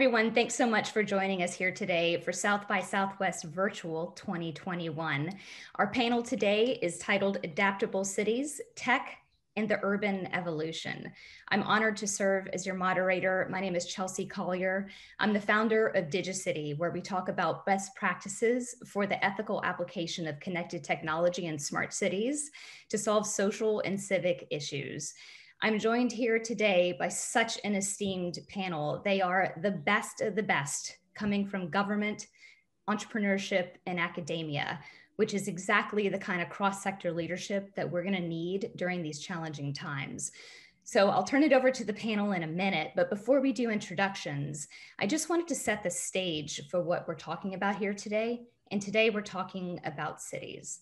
everyone, thanks so much for joining us here today for South by Southwest Virtual 2021. Our panel today is titled Adaptable Cities, Tech, and the Urban Evolution. I'm honored to serve as your moderator. My name is Chelsea Collier. I'm the founder of DigiCity, where we talk about best practices for the ethical application of connected technology and smart cities to solve social and civic issues. I'm joined here today by such an esteemed panel. They are the best of the best, coming from government, entrepreneurship, and academia, which is exactly the kind of cross-sector leadership that we're gonna need during these challenging times. So I'll turn it over to the panel in a minute, but before we do introductions, I just wanted to set the stage for what we're talking about here today. And today we're talking about cities.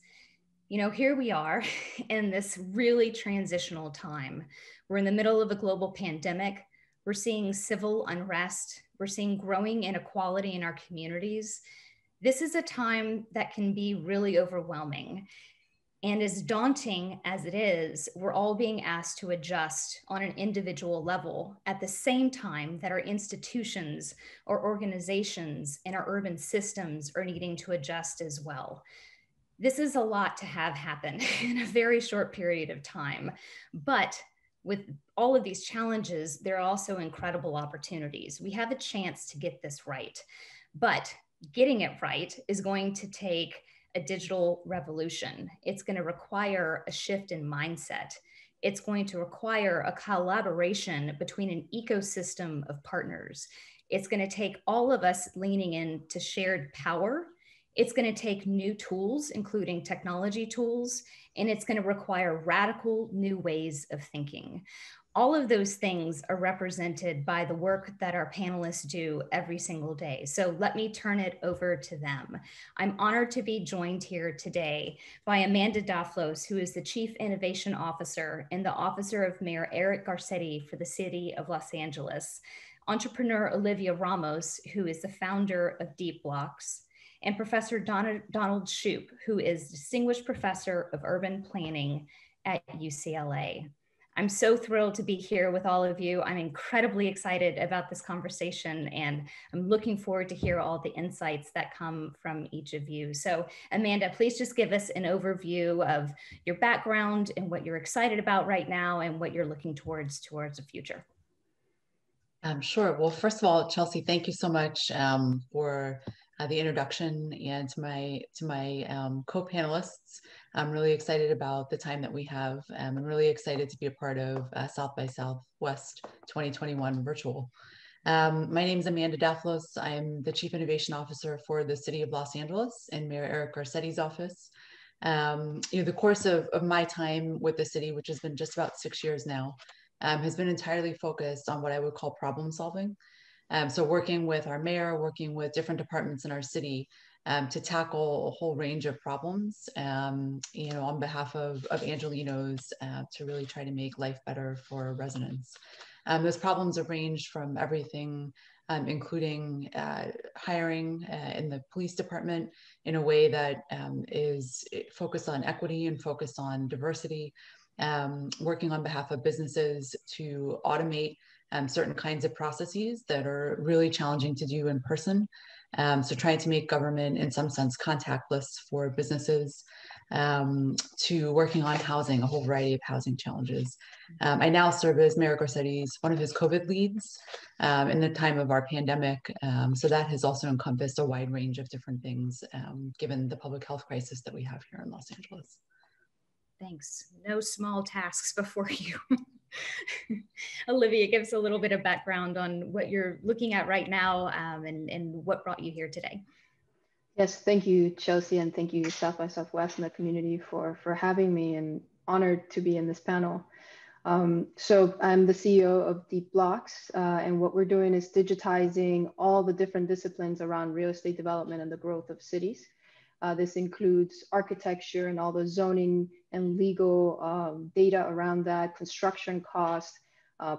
You know, here we are in this really transitional time. We're in the middle of a global pandemic. We're seeing civil unrest. We're seeing growing inequality in our communities. This is a time that can be really overwhelming. And as daunting as it is, we're all being asked to adjust on an individual level at the same time that our institutions, our organizations, and our urban systems are needing to adjust as well. This is a lot to have happen in a very short period of time, but with all of these challenges, there are also incredible opportunities. We have a chance to get this right, but getting it right is going to take a digital revolution. It's going to require a shift in mindset. It's going to require a collaboration between an ecosystem of partners. It's going to take all of us leaning into shared power. It's going to take new tools, including technology tools, and it's going to require radical new ways of thinking. All of those things are represented by the work that our panelists do every single day. So let me turn it over to them. I'm honored to be joined here today by Amanda Daflos, who is the Chief Innovation Officer and the Officer of Mayor Eric Garcetti for the City of Los Angeles, entrepreneur Olivia Ramos, who is the founder of Deep Blocks, and Professor Donald Shoup, who is Distinguished Professor of Urban Planning at UCLA. I'm so thrilled to be here with all of you. I'm incredibly excited about this conversation, and I'm looking forward to hear all the insights that come from each of you. So Amanda, please just give us an overview of your background and what you're excited about right now and what you're looking towards the future. Sure. Well, first of all, Chelsea, thank you so much for the introduction, and to my co-panelists. I'm really excited about the time that we have. I'm really excited to be a part of South by Southwest 2021 virtual. My name is Amanda Daflos. I'm the Chief Innovation Officer for the City of Los Angeles and Mayor Eric Garcetti's office. You know, the course of my time with the city, which has been just about 6 years now, has been entirely focused on what I would call problem solving. So working with our mayor, working with different departments in our city to tackle a whole range of problems, you know, on behalf of Angelenos to really try to make life better for residents. Those problems have ranged from everything, including hiring in the police department in a way that is focused on equity and focused on diversity, working on behalf of businesses to automate certain kinds of processes that are really challenging to do in person. So trying to make government in some sense contactless for businesses, to working on housing, a whole variety of housing challenges. I now serve as Mayor Garcetti's, one of his COVID leads in the time of our pandemic. So that has also encompassed a wide range of different things given the public health crisis that we have here in Los Angeles. Thanks. No small tasks before you. Olivia, gives a little bit of background on what you're looking at right now and what brought you here today. Yes, thank you, Chelsea, and thank you South by Southwest and the community for having me, and honored to be in this panel. So I'm the CEO of Deep Blocks, and what we're doing is digitizing all the different disciplines around real estate development and the growth of cities. This includes architecture and all the zoning and legal data around that, construction costs,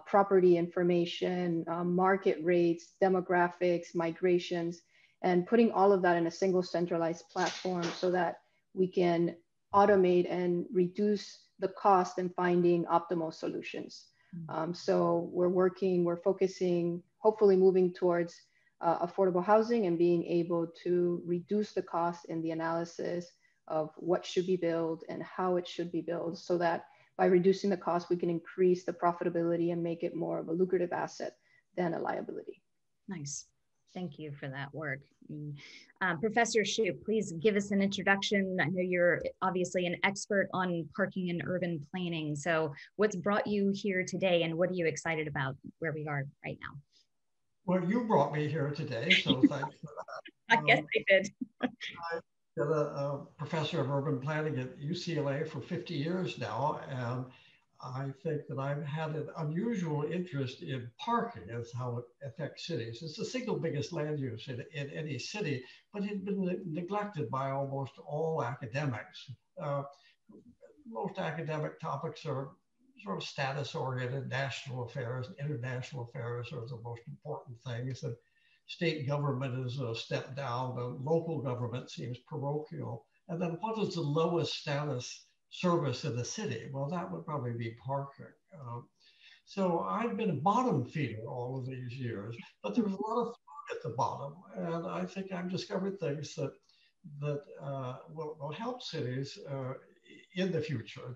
property information, market rates, demographics, migrations, and putting all of that in a single centralized platform so that we can automate and reduce the cost in finding optimal solutions. So we're focusing, hopefully moving towards affordable housing and being able to reduce the cost in the analysis of what should be built and how it should be built, so that by reducing the cost, we can increase the profitability and make it more of a lucrative asset than a liability. Nice. Thank you for that work. Professor Shoup, please give us an introduction. I know you're obviously an expert on parking and urban planning. So what's brought you here today, and what are you excited about where we are right now? Well, you brought me here today, so thanks for that. I guess I did. I've been a professor of urban planning at UCLA for 50 years now, and I think that I've had an unusual interest in parking as how it affects cities. It's the single biggest land use in any city, but it's been neglected by almost all academics. Most academic topics are sort of status-oriented. National affairs and international affairs are the most important things. And state government is a step down. The local government seems parochial. And then what is the lowest status service in the city? Well, that would probably be parking. So I've been a bottom feeder all of these years, but there was a lot of food at the bottom. And I think I've discovered things that will help cities in the future,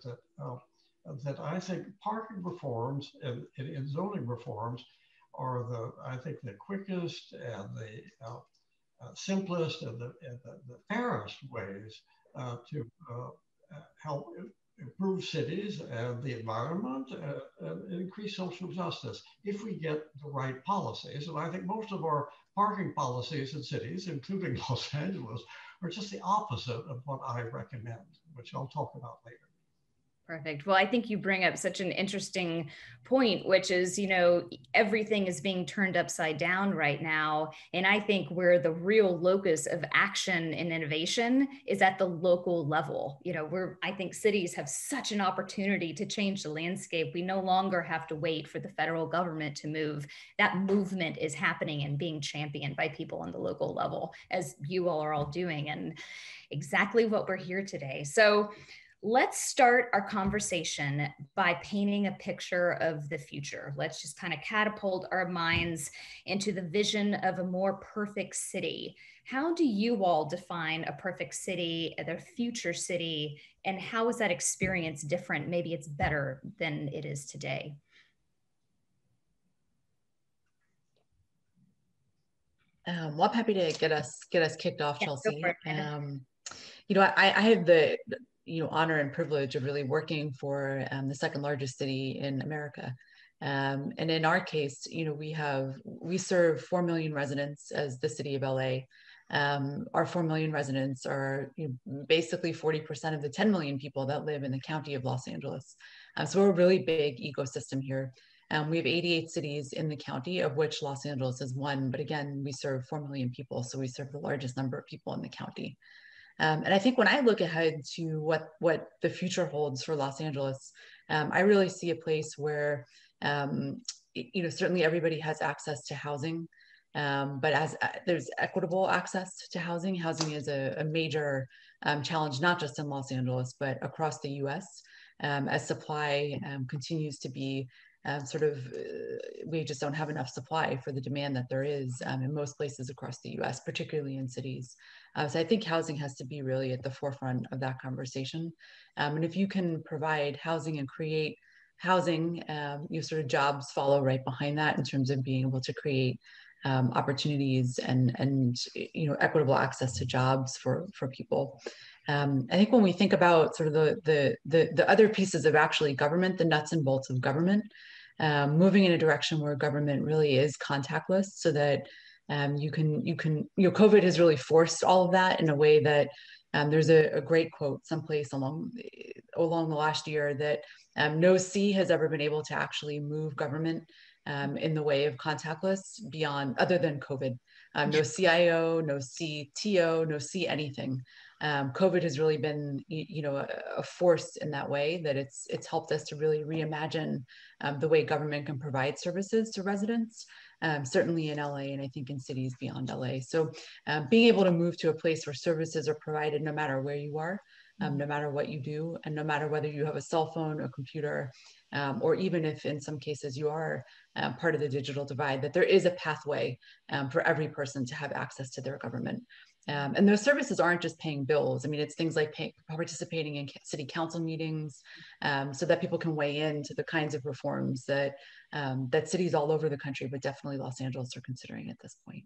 that I think parking reforms and zoning reforms are the quickest and the simplest and the fairest ways to help improve cities and the environment and increase social justice if we get the right policies. And I think most of our parking policies in cities, including Los Angeles, are just the opposite of what I recommend, which I'll talk about later. Perfect. Well, I think you bring up such an interesting point, which is, everything is being turned upside down right now. And I think where the real locus of action and innovation is at the local level. I think cities have such an opportunity to change the landscape. We no longer have to wait for the federal government to move. That movement is happening and being championed by people on the local level, as you all are all doing, and exactly what we're here today. So let's start our conversation by painting a picture of the future. Let's just kind of catapult our minds into the vision of a more perfect city. How do you all define a perfect city, the future city, and how is that experience different? Maybe it's better than it is today. Well, I'm happy to get us kicked off, Chelsea. I have the honor and privilege of really working for the second largest city in America. And in our case, we serve 4 million residents as the city of LA. Our 4 million residents are basically 40% of the 10 million people that live in the county of Los Angeles. So we're a really big ecosystem here. We have 88 cities in the county, of which Los Angeles is one, but again, we serve 4 million people. So we serve the largest number of people in the county. And I think when I look ahead to what the future holds for Los Angeles, I really see a place where, certainly everybody has access to housing, but as there's equitable access to housing. Housing is a major challenge, not just in Los Angeles, but across the US, as supply continues to be we just don't have enough supply for the demand that there is in most places across the US, particularly in cities. So I think housing has to be really at the forefront of that conversation. And if you can provide housing and create housing, jobs follow right behind that in terms of being able to create opportunities and equitable access to jobs for people. I think when we think about the other pieces of actually government, the nuts and bolts of government, moving in a direction where government really is contactless, so that COVID has really forced all of that in a way that there's a great quote someplace along the last year that no sea has ever been able to actually move government in the way of contactless beyond other than COVID. No CIO, no CTO, no C anything. COVID has really been, a force in that way, that it's helped us to really reimagine the way government can provide services to residents, certainly in LA, and I think in cities beyond LA. So being able to move to a place where services are provided no matter where you are, no matter what you do, and no matter whether you have a cell phone or computer, or even if in some cases you are part of the digital divide, that there is a pathway for every person to have access to their government. And those services aren't just paying bills. I mean, it's things like participating in city council meetings so that people can weigh in to the kinds of reforms that, that cities all over the country, but definitely Los Angeles, are considering at this point.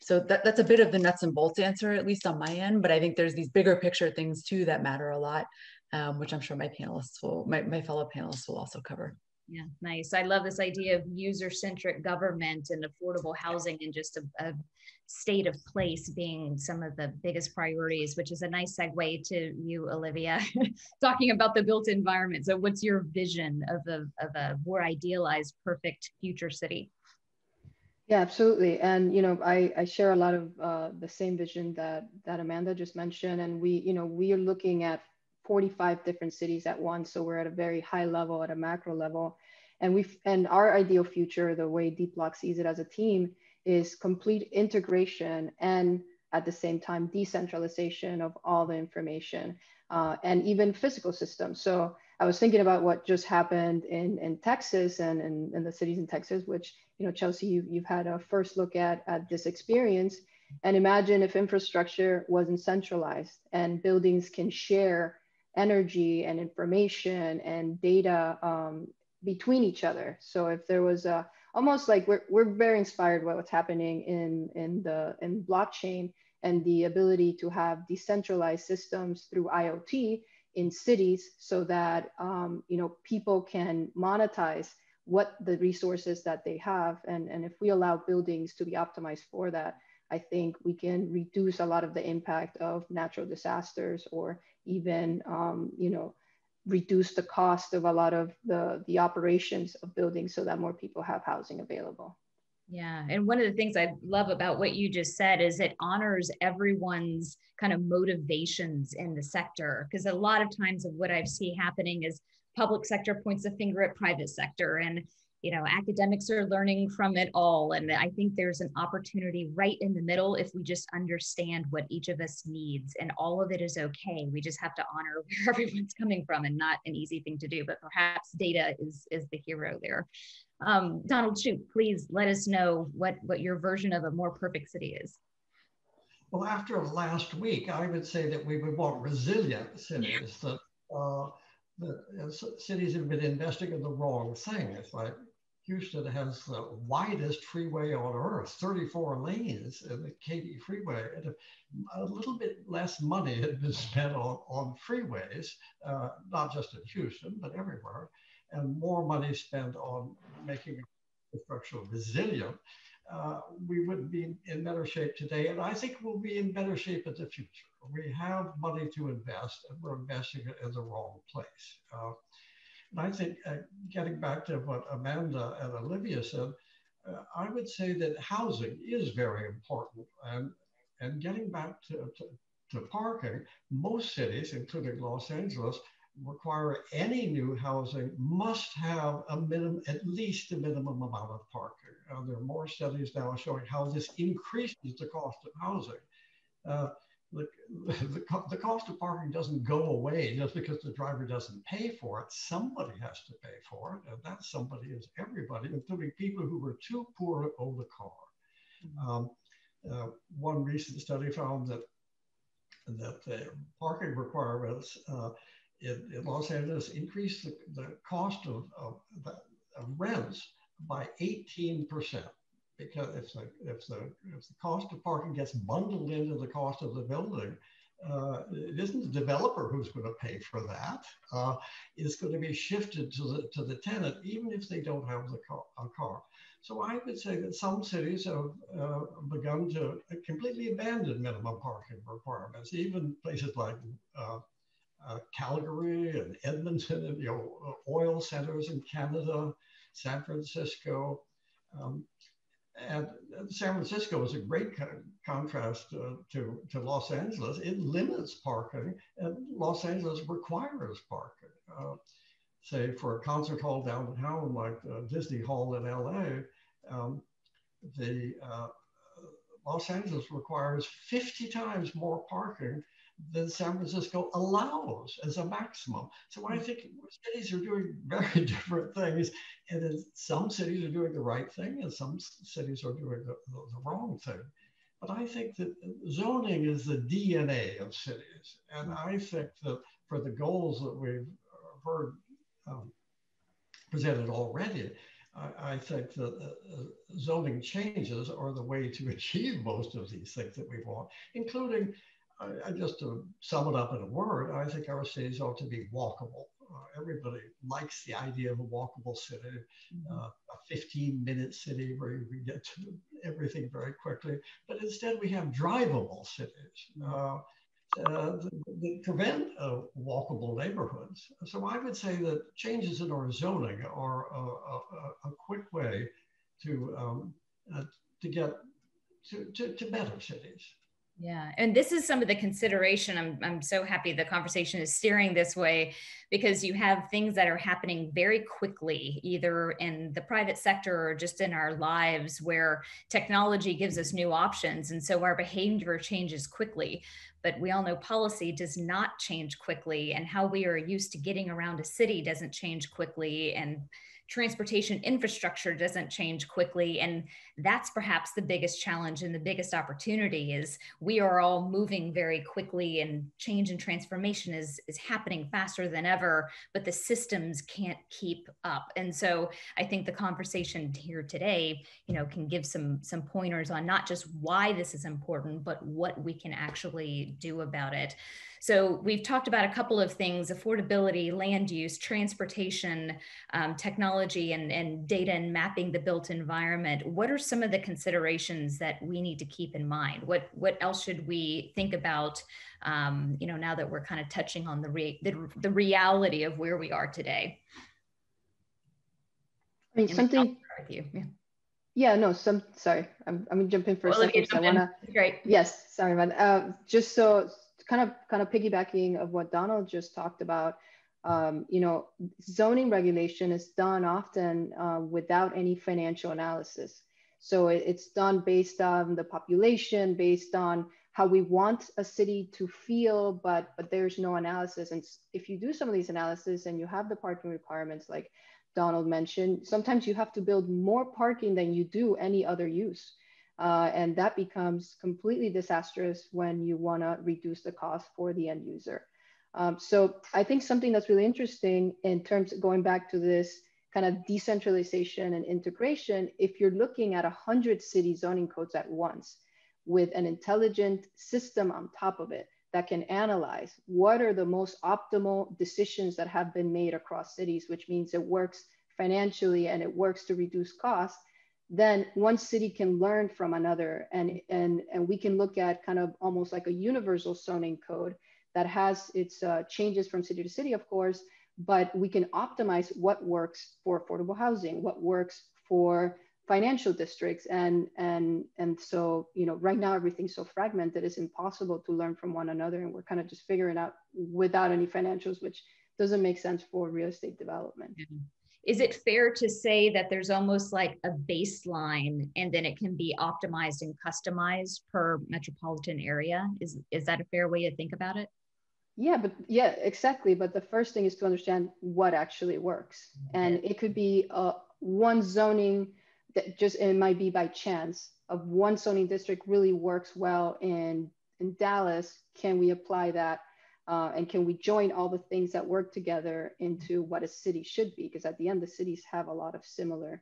So that's a bit of the nuts and bolts answer, at least on my end, but I think there's these bigger picture things too that matter a lot, which I'm sure my panelists will, my fellow panelists will also cover. Yeah, nice. I love this idea of user-centric government and affordable housing and just a state of place being some of the biggest priorities, which is a nice segue to you, Olivia, talking about the built environment. So what's your vision of a more idealized, perfect future city? Yeah, absolutely. And, you know, I share a lot of the same vision that Amanda just mentioned. And we, you know, we are looking at 45 different cities at once. So we're at a very high level, at a macro level. And our ideal future, the way Deep Blocks sees it as a team, is complete integration and at the same time, decentralization of all the information and even physical systems. So I was thinking about what just happened in Texas and in the cities in Texas, which, you know, Chelsea, you've had a first look at this experience. And imagine if infrastructure wasn't centralized and buildings can share energy and information and data between each other. So if there was a, almost like we're very inspired by what's happening in blockchain and the ability to have decentralized systems through IoT in cities, so that you know, people can monetize what the resources that they have, and if we allow buildings to be optimized for that, I think we can reduce a lot of the impact of natural disasters, or even you know, reduce the cost of a lot of the operations of buildings so that more people have housing available. Yeah, and one of the things I love about what you just said is it honors everyone's kind of motivations in the sector, because a lot of times of what I see happening is public sector points a finger at private sector, and you know, academics are learning from it all. And I think there's an opportunity right in the middle if we just understand what each of us needs, and all of it is okay. We just have to honor where everyone's coming from, and not an easy thing to do, but perhaps data is the hero there. Donald Shoup, please let us know what your version of a more perfect city is. Well, after last week, I would say that we would want resilient cities, that the cities have been investing in the wrong thing. It's like Houston has the widest freeway on earth, 34 lanes in the Katy freeway, and a little bit less money had been spent on freeways, not just in Houston, but everywhere, and more money spent on making infrastructure resilient, we would be in better shape today. And I think we'll be in better shape in the future. We have money to invest, and we're investing it in the wrong place. And I think getting back to what Amanda and Olivia said, I would say that housing is very important. And getting back to parking, most cities, including Los Angeles, require any new housing must have a minimum, at least a minimum amount of parking. There are more studies now showing how this increases the cost of housing. The cost of parking doesn't go away just because the driver doesn't pay for it. Somebody has to pay for it, and that somebody is everybody, including people who were too poor to own a car. One recent study found that the parking requirements in Los Angeles increased the cost of rents by 18%, because if the cost of parking gets bundled into the cost of the building, it isn't the developer who's going to pay for that. It's going to be shifted to the tenant, even if they don't have a car. So I would say that some cities have begun to completely abandon minimum parking requirements, even places like Calgary and Edmonton, and, you know, oil centers in Canada, San Francisco. And San Francisco is a great contrast to Los Angeles. It limits parking, and Los Angeles requires parking. Say for a concert hall downtown like Disney Hall in LA, Los Angeles requires 50 times more parking that San Francisco allows as a maximum. So I think cities are doing very different things, and then some cities are doing the right thing and some cities are doing the wrong thing. But I think that zoning is the DNA of cities. And I think that for the goals that we've heard presented already, I think that zoning changes are the way to achieve most of these things that we want, including, just to sum it up in a word, I think our cities ought to be walkable. Everybody likes the idea of a walkable city, a 15-minute city where you can get to everything very quickly. But instead, we have drivable cities that prevent walkable neighborhoods. So I would say that changes in our zoning are a quick way to get to better cities. Yeah, and this is some of the consideration. I'm so happy the conversation is steering this way, because you have things that are happening very quickly, either in the private sector or just in our lives, where technology gives us new options. And so our behavior changes quickly, but we all know policy does not change quickly, and how we are used to getting around a city doesn't change quickly, and transportation infrastructure doesn't change quickly. And that's perhaps the biggest challenge and the biggest opportunity, is we are all moving very quickly, and change and transformation is happening faster than ever, but the systems can't keep up. And so I think the conversation here today, you know, can give some pointers on not just why this is important, but what we can actually do about it. So we've talked about a couple of things: affordability, land use, transportation, technology, and data and mapping the built environment. What are some of the considerations that we need to keep in mind? What else should we think about, you know, now that we're kind of touching on the reality of where we are today? I mean, something with you. Yeah. Yeah, no, sorry, I'm gonna jump in for a second. I wanna, great. Yes, sorry about that. Just so kind of piggybacking of what Donald just talked about, you know, zoning regulation is done often without any financial analysis. So it's done based on the population, based on how we want a city to feel, but there's no analysis. And if you do some of these analysis and you have the parking requirements, like Donald mentioned, sometimes you have to build more parking than you do any other use. And that becomes completely disastrous when you want to reduce the cost for the end user. So I think something that's really interesting in terms of going back to this kind of decentralization and integration, if you're looking at 100 city zoning codes at once with an intelligent system on top of it that can analyze what are the most optimal decisions that have been made across cities, which means it works financially and it works to reduce costs, then one city can learn from another, and we can look at kind of almost like a universal zoning code that has its changes from city to city, of course, but we can optimize what works for affordable housing, what works for financial districts. And so, you know, right now everything's so fragmented, it's impossible to learn from one another. And we're kind of just figuring out without any financials, which doesn't make sense for real estate development. Mm-hmm. Is it fair to say that there's almost like a baseline, and then it can be optimized and customized per metropolitan area? Is that a fair way to think about it? Yeah, exactly. But the first thing is to understand what actually works. And it could be one zoning that just, it might be by chance of one zoning district really works well in Dallas. Can we apply that? And can we join all the things that work together into what a city should be? Because at the end, the cities have a lot of similar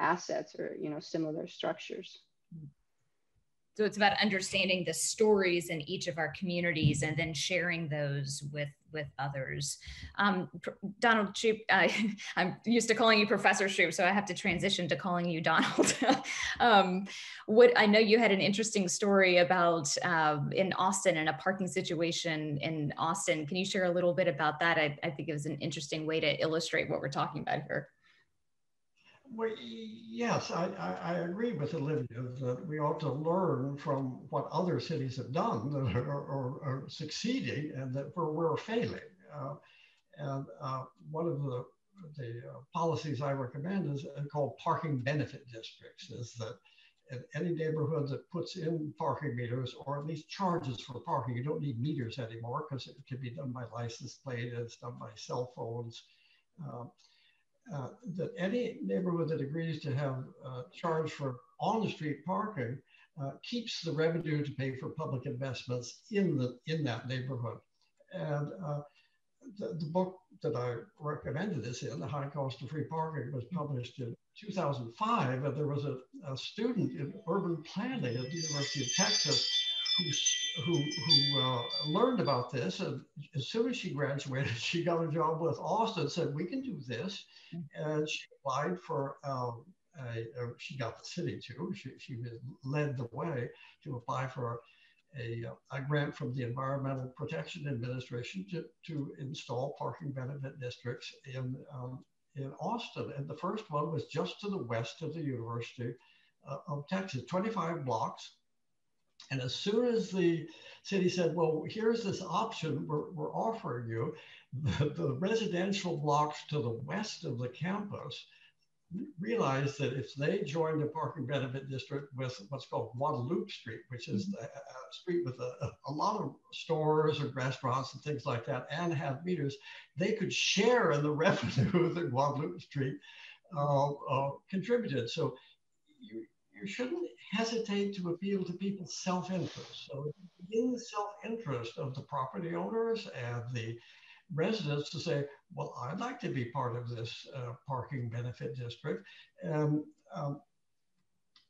assets, or, you know, similar structures. So it's about understanding the stories in each of our communities and then sharing those with others. Donald Shoup, I'm used to calling you Professor Shoup, so I have to transition to calling you Donald. I know you had an interesting story about in Austin, and a parking situation in Austin. Can you share a little bit about that? I think it was an interesting way to illustrate what we're talking about here. Well, yes, I agree with Olivia that we ought to learn from what other cities have done that are succeeding and that we're failing. One of the policies I recommend is called parking benefit districts, is that at any neighborhood that puts in parking meters, or at least charges for parking. You don't need meters anymore because it can be done by license plate, and it's done by cell phones. That any neighborhood that agrees to have charge for on-the-street parking keeps the revenue to pay for public investments in that neighborhood. And the book that I recommended this in, The High Cost of Free Parking, was published in 2005, and there was a student in urban planning at the University of Texas who learned about this, and as soon as she graduated, she got a job with Austin, said, we can do this, and she applied for, she got the city too, she led the way to apply for a grant from the Environmental Protection Administration to install parking benefit districts in Austin. And the first one was just to the west of the University of Texas, 25 blocks. And as soon as the city said, well, here's this option we're offering you, the residential blocks to the west of the campus realized that if they joined the parking benefit district with what's called Guadalupe Street, which is the street with a lot of stores and restaurants and things like that, and have meters, they could share in the revenue that Guadalupe Street contributed. So you shouldn't hesitate to appeal to people's self-interest. So in the self-interest of the property owners and the residents to say, well, I'd like to be part of this parking benefit district. And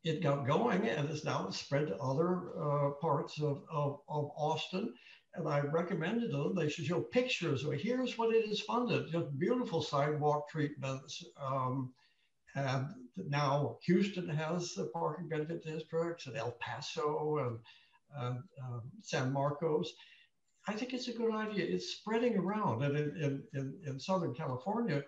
it got going, and it's now spread to other parts of Austin. And I recommended them, they should show pictures of here's what it is funded, just beautiful sidewalk treatments. And now Houston has the parking benefit districts, and El Paso and San Marcos. I think it's a good idea. It's spreading around. And in Southern California,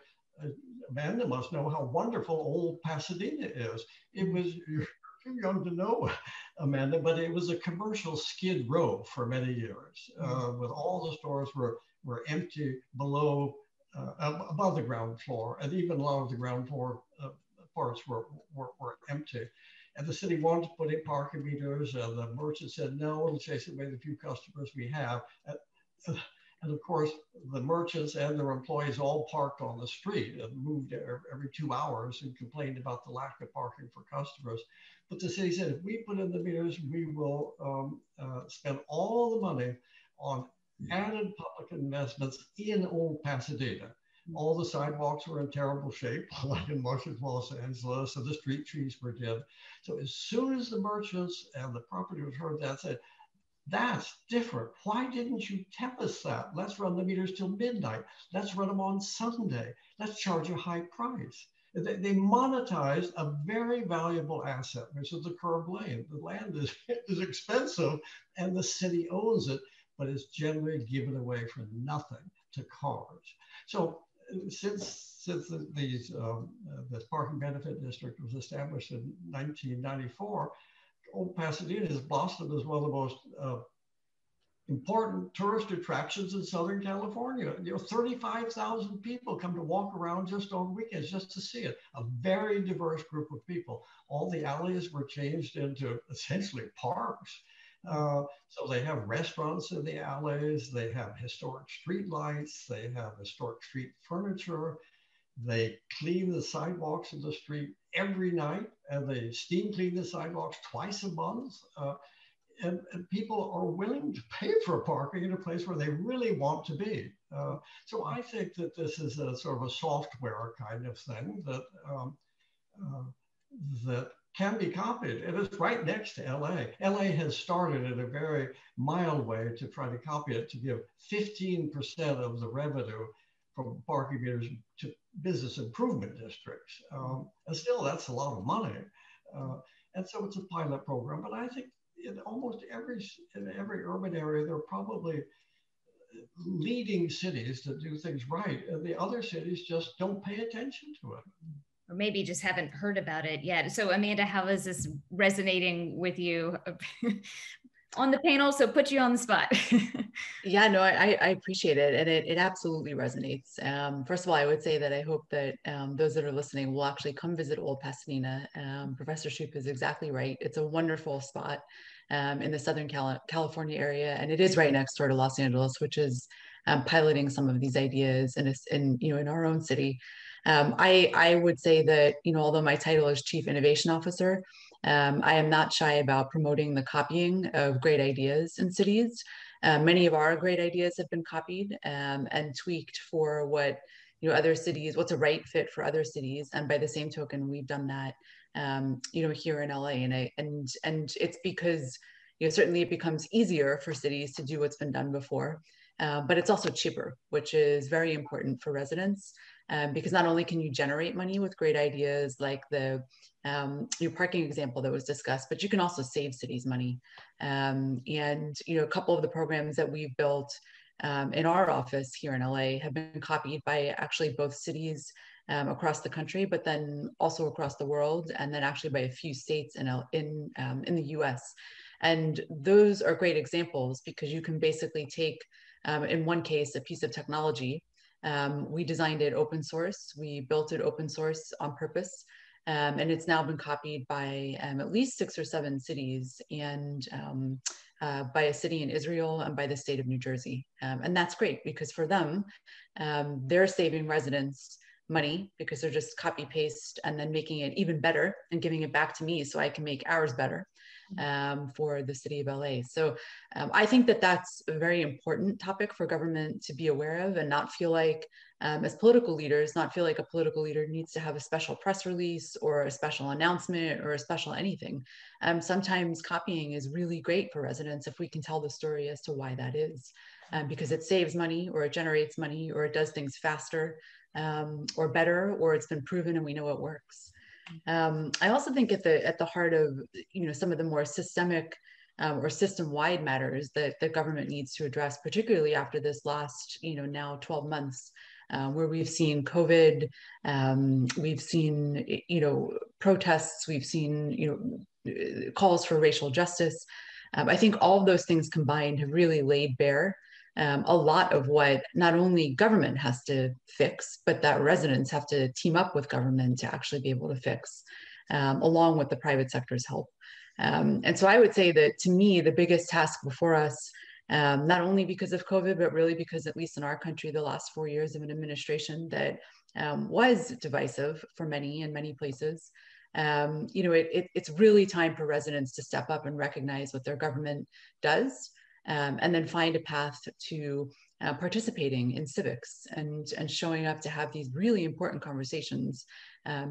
Amanda must know how wonderful Old Pasadena is. It was, you're too young to know, Amanda, but it was a commercial skid row for many years, with all the stores were empty below, above the ground floor, and even a lot of the ground floor parts were empty. And the city wanted to put in parking meters, and the merchant said, no, it'll chase away the few customers we have. And of course, the merchants and their employees all parked on the street and moved every 2 hours and complained about the lack of parking for customers. But the city said, if we put in the meters, we will spend all the money on added public investments in Old Pasadena. All the sidewalks were in terrible shape, like in much of Los Angeles, and the street trees were dead. So as soon as the merchants and the property heard that, said, that's different. Why didn't you tell us that? Let's run the meters till midnight. Let's run them on Sunday. Let's charge a high price. They monetized a very valuable asset, which is the curb lane. The land is expensive, and the city owns it, but it's generally given away for nothing to cars. So since this parking benefit district was established in 1994, Old Pasadena has blossomed as one of the most important tourist attractions in Southern California. You know, 35,000 people come to walk around just on weekends just to see it. A very diverse group of people. All the alleys were changed into essentially parks. So they have restaurants in the alleys, they have historic street lights, they have historic street furniture, they clean the sidewalks of the street every night, and they steam clean the sidewalks twice a month. And people are willing to pay for parking in a place where they really want to be. So I think that this is a sort of a software kind of thing that, that can be copied, and it's right next to LA. LA has started in a very mild way to try to copy it, to give 15% of the revenue from parking meters to business improvement districts. And still, that's a lot of money. And so it's a pilot program, but I think in almost every urban area, there are probably leading cities that do things right, and the other cities just don't pay attention to it. Or maybe just haven't heard about it yet. So Amanda, how is this resonating with you? on the panel, so put you on the spot. Yeah, no, I appreciate it. And it absolutely resonates. First of all, I would say that I hope that those that are listening will actually come visit Old Pasadena. Professor Shoup is exactly right. It's a wonderful spot in the Southern California area. And it is right next door to Los Angeles, which is piloting some of these ideas in our own city. I would say that, although my title is Chief Innovation Officer, I am not shy about promoting the copying of great ideas in cities. Many of our great ideas have been copied and tweaked for what's a right fit for other cities. And by the same token, we've done that, here in LA. And it's because, certainly it becomes easier for cities to do what's been done before, but it's also cheaper, which is very important for residents. Because not only can you generate money with great ideas like the your parking example that was discussed, but you can also save cities money. And a couple of the programs that we've built in our office here in LA have been copied by actually both cities across the country, but then also across the world, and then actually by a few states in the US. And those are great examples because you can basically take, in one case, a piece of technology. We designed it open source. We built it open source on purpose. And it's now been copied by at least 6 or 7 cities and by a city in Israel and by the state of New Jersey. And that's great because for them, they're saving residents money because they're just copy paste and then making it even better and giving it back to me so I can make ours better for the city of LA. So I think that that's a very important topic for government to be aware of and not feel like, as political leaders, not feel like a political leader needs to have a special press release or a special announcement or a special anything. Sometimes copying is really great for residents if we can tell the story as to why that is, because it saves money or it generates money or it does things faster. Or better, or it's been proven and we know it works. I also think at the heart of some of the more systemic or system-wide matters that the government needs to address, particularly after this last now 12 months, where we've seen COVID, we've seen protests, we've seen calls for racial justice. I think all of those things combined have really laid bare a lot of what not only government has to fix, but that residents have to team up with government to actually be able to fix, along with the private sector's help. And so I would say that to me, the biggest task before us, not only because of COVID, but really because at least in our country, the last 4 years of an administration that was divisive for many in many places, it's really time for residents to step up and recognize what their government does. And then find a path to participating in civics and showing up to have these really important conversations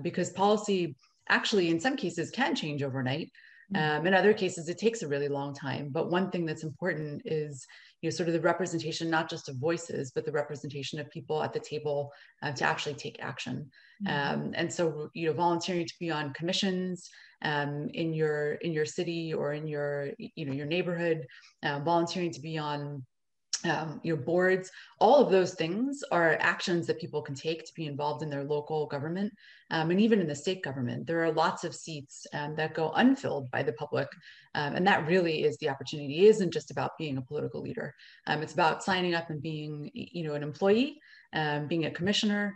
because policy actually in some cases can change overnight. In other cases, it takes a really long time. But one thing that's important is sort of the representation, not just of voices, but the representation of people at the table to actually take action. And so volunteering to be on commissions in your city or in your neighborhood, volunteering to be on your boards, all of those things are actions that people can take to be involved in their local government and even in the state government. There are lots of seats that go unfilled by the public. And that really is the opportunity. It isn't just about being a political leader. It's about signing up and being an employee, being a commissioner,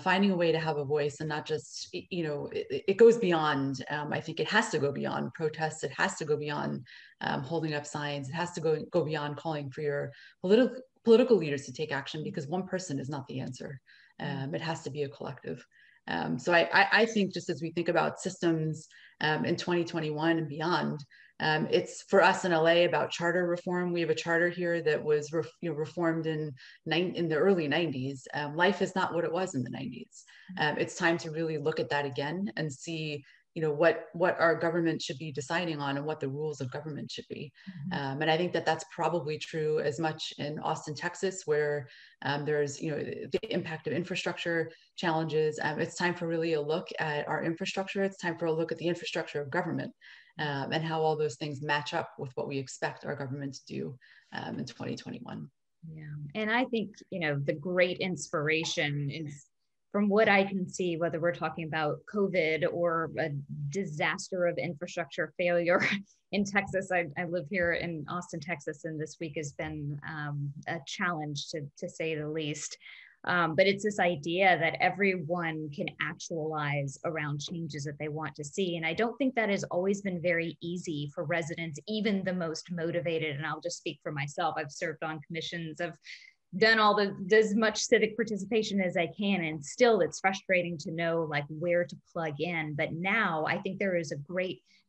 finding a way to have a voice and not just, it goes beyond, I think it has to go beyond protests, it has to go beyond holding up signs, it has to go beyond calling for your political leaders to take action because one person is not the answer. It has to be a collective. So I think just as we think about systems in 2021 and beyond, it's for us in LA about charter reform. We have a charter here that was reformed in the early 90s. Life is not what it was in the 90s. It's time to really look at that again and see what our government should be deciding on and what the rules of government should be. And I think that that's probably true as much in Austin, Texas, where there's the impact of infrastructure challenges. It's time for really a look at our infrastructure. It's time for a look at the infrastructure of government and how all those things match up with what we expect our government to do in 2021. Yeah, and I think the great inspiration is from what I can see, whether we're talking about COVID or a disaster of infrastructure failure in Texas, I live here in Austin, Texas, and this week has been a challenge to say the least. But it's this idea that everyone can actualize around changes that they want to see. And I don't think that has always been very easy for residents, even the most motivated. And I'll just speak for myself. I've served on commissions, I've done all the, as much civic participation as I can. And still it's frustrating to know like where to plug in. But now I think there is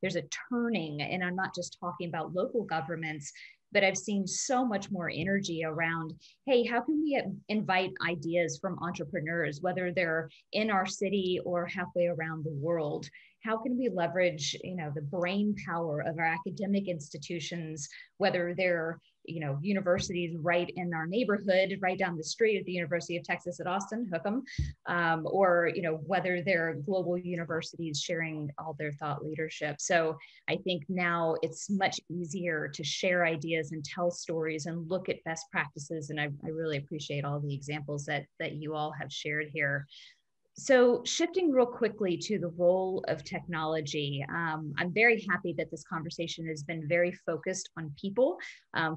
there's a turning, and I'm not just talking about local governments, but I've seen so much more energy around, hey, how can we invite ideas from entrepreneurs, whether they're in our city or halfway around the world? How can we leverage, the brain power of our academic institutions, whether they're, universities right in our neighborhood, right down the street at the University of Texas at Austin, hook 'em, or, whether they're global universities sharing all their thought leadership. So I think now it's much easier to share ideas and tell stories and look at best practices. And I really appreciate all the examples that you all have shared here. So shifting real quickly to the role of technology, I'm very happy that this conversation has been very focused on people,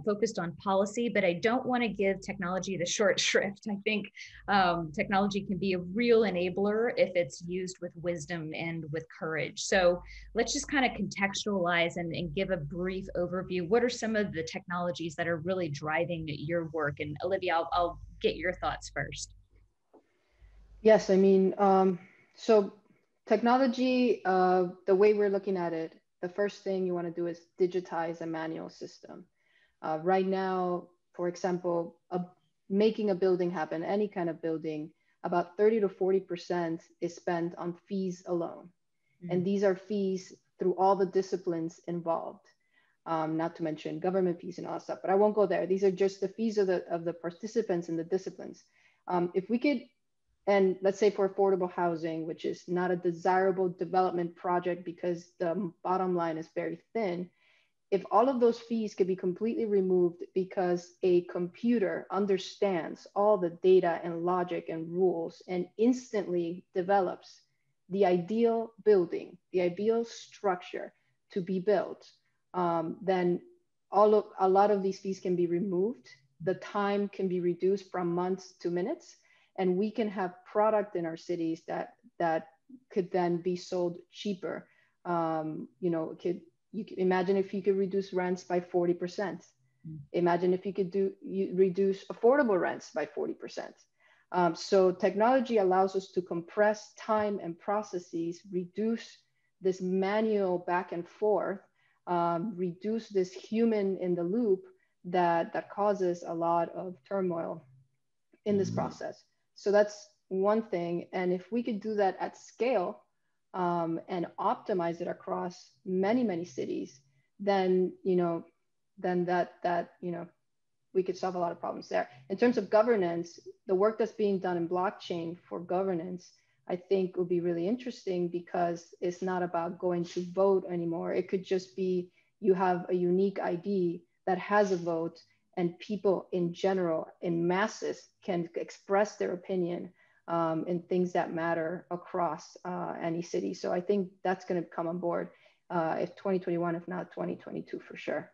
focused on policy, but I don't want to give technology the short shrift. I think technology can be a real enabler if it's used with wisdom and with courage. So let's just kind of contextualize and give a brief overview. What are some of the technologies that are really driving your work? And Olivia, I'll get your thoughts first. Yes, so technology, the way we're looking at it, the first thing you want to do is digitize a manual system. Right now, for example, making a building happen, any kind of building, about 30 to 40% is spent on fees alone. Mm-hmm. And these are fees through all the disciplines involved, not to mention government fees and all that stuff, but I won't go there. These are just the fees of the participants in the disciplines. If we could, and let's say for affordable housing, which is not a desirable development project because the bottom line is very thin, if all of those fees could be completely removed because a computer understands all the data and logic and rules and instantly develops the ideal building, the ideal structure to be built, then a lot of these fees can be removed. The time can be reduced from months to minutes. And we can have product in our cities that could then be sold cheaper. You could imagine if you could reduce rents by 40%. Mm-hmm. Imagine if you could reduce affordable rents by 40%. So technology allows us to compress time and processes, reduce this manual back and forth, reduce this human in the loop that causes a lot of turmoil in this process. So that's one thing. And if we could do that at scale and optimize it across many, many cities, then we could solve a lot of problems there. In terms of governance, the work that's being done in blockchain for governance, I think will be really interesting because it's not about going to vote anymore. It could just be, you have a unique ID that has a vote, and people in general, in masses, can express their opinion in things that matter across any city. So I think that's going to come on board if 2021, if not 2022 for sure.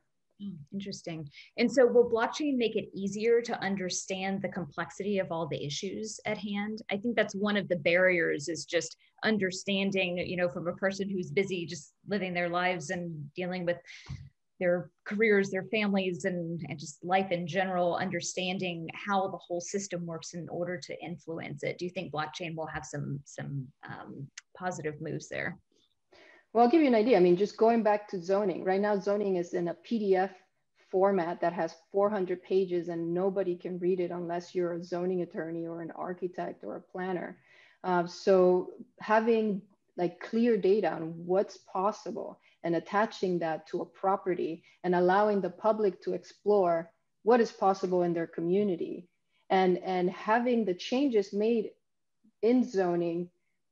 Interesting. And so will blockchain make it easier to understand the complexity of all the issues at hand? I think that's one of the barriers, is just understanding, from a person who's busy just living their lives and dealing with their careers, their families, and just life in general, understanding how the whole system works in order to influence it. Do you think blockchain will have some positive moves there? Well, I'll give you an idea. Just going back to zoning. Right now, zoning is in a PDF format that has 400 pages and nobody can read it unless you're a zoning attorney or an architect or a planner. So having clear data on what's possible and attaching that to a property and allowing the public to explore what is possible in their community and having the changes made in zoning